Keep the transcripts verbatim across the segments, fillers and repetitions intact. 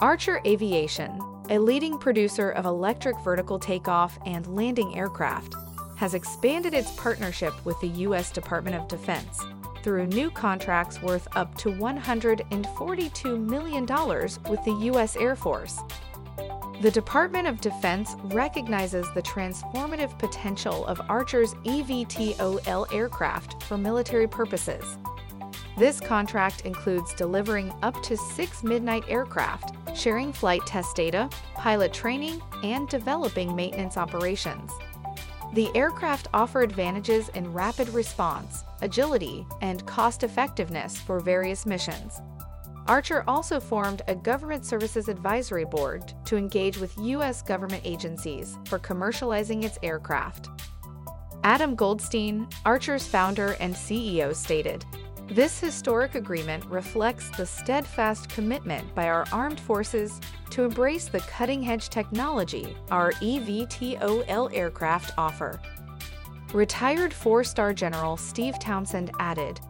Archer Aviation, a leading producer of electric vertical takeoff and landing aircraft, has expanded its partnership with the U S Department of Defense through new contracts worth up to one hundred forty-two million dollars with the U S Air Force. The Department of Defense recognizes the transformative potential of Archer's E V T O L aircraft for military purposes. This contract includes delivering up to six Midnight aircraft, sharing flight test data, pilot training, and developing maintenance operations. The aircraft offer advantages in rapid response, agility, and cost-effectiveness for various missions. Archer also formed a Government Services Advisory Board to engage with U S government agencies for commercializing its aircraft. Adam Goldstein, Archer's founder and C E O, stated, "This historic agreement reflects the steadfast commitment by our armed forces to embrace the cutting-edge technology our E V T O L aircraft offer." Retired four-star General Steve Townsend added,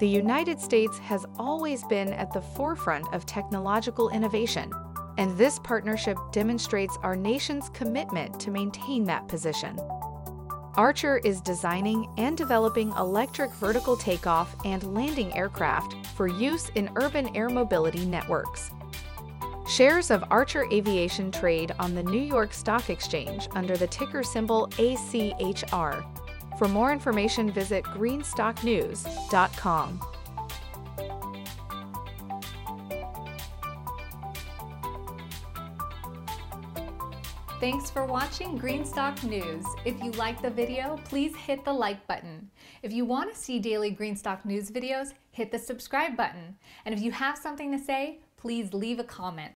"The United States has always been at the forefront of technological innovation, and this partnership demonstrates our nation's commitment to maintain that position." Archer is designing and developing electric vertical takeoff and landing aircraft for use in urban air mobility networks. Shares of Archer Aviation trade on the New York Stock Exchange under the ticker symbol A C H R. For more information, visit green stock news dot com. Thanks for watching Green Stock News. If you like the video, please hit the like button. If you want to see daily Green Stock News videos, hit the subscribe button. And if you have something to say, please leave a comment.